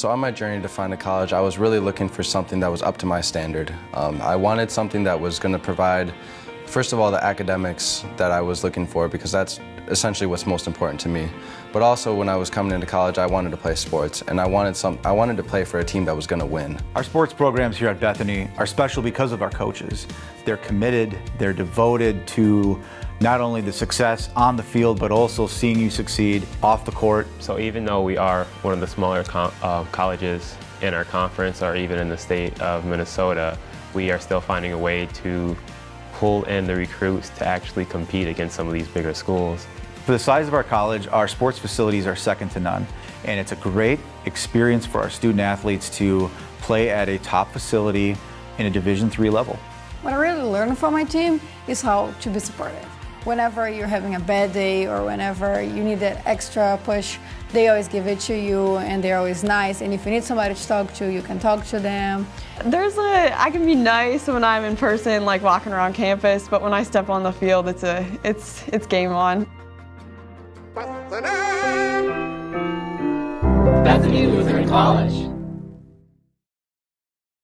So on my journey to find a college, I was really looking for something that was up to my standard. I wanted something that was going to provide, first of all, the academics that I was looking for, because that's essentially what's most important to me. But also, when I was coming into college, I wanted to play sports, and I wanted to play for a team that was going to win. Our sports programs here at Bethany are special because of our coaches. They're committed, they're devoted to not only the success on the field, but also seeing you succeed off the court. So even though we are one of the smaller colleges in our conference, or even in the state of Minnesota, we are still finding a way to pull in the recruits to actually compete against some of these bigger schools. For the size of our college, our sports facilities are second to none, and it's a great experience for our student athletes to play at a top facility in a Division III level. What I really learned from my team is how to be supportive. Whenever you're having a bad day or whenever you need that extra push, they always give it to you, and they're always nice. And if you need somebody to talk to, you can talk to them. I can be nice when I'm in person, like walking around campus, but when I step on the field, it's game on. Bethany Lutheran College.